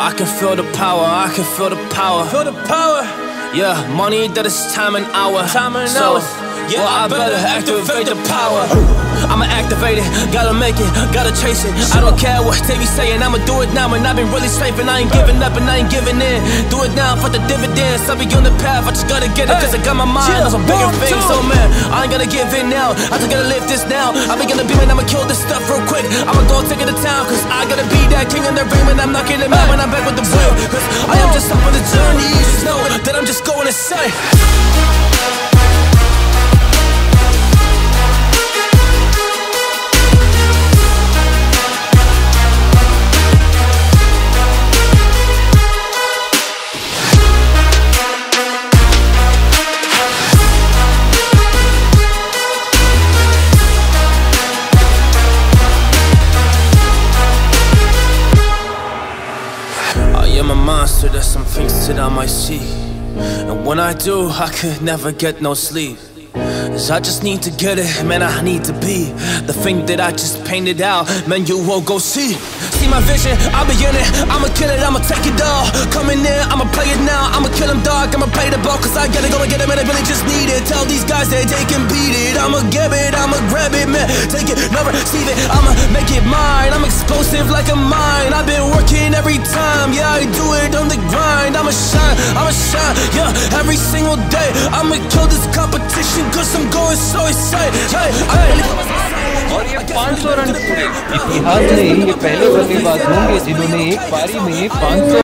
I can feel the power, I can feel the power. Feel the power. Yeah, money that is time and hour. Time and hour. Yeah, well, I better activate the power. I'ma activate it, gotta make it, gotta chase it. I don't care what they be saying, I'ma do it now. And I've been really saving, I ain't giving up and I ain't giving in. Do it now for the dividends, I'll be on the path. I just gotta get it, cause I got my mind on some bigger things. So man, I ain't gonna give in now, I just gotta live this now. I be gonna be man, I'ma kill this stuff real quick. I'ma go take it to town, cause I gotta be that king in the ring. When I'm not getting mad, when I'm back with the will, cause I am just up on the journey. You just know that I'm just going insane. I'm a monster, there's some things that I might see. And when I do, I could never get no sleep. Cause I just need to get it, man, I need to be the thing that I just painted out, man, you won't go see. See my vision, I'll be in it, I'ma kill it, I'ma take it all. Coming in, I'ma play it now, I'ma kill him dog, I'ma play the ball. Cause I gotta go and get it, man, I really just need it. Tell these guys that they can beat it, I'ma get it, I'ma grab it, man. Take it, never receive it, I'ma make it mine. I'm explosive like a mine, I've been working every time. Yeah, I do it on the grind, I'ma shine, yeah, every single day. I'ma kill this competition, cause I'm going so excited. और ये 500 run पूरे इतिहास में ये पहले बल्लेबाज होंगे जिन्होंने एक पारी में 500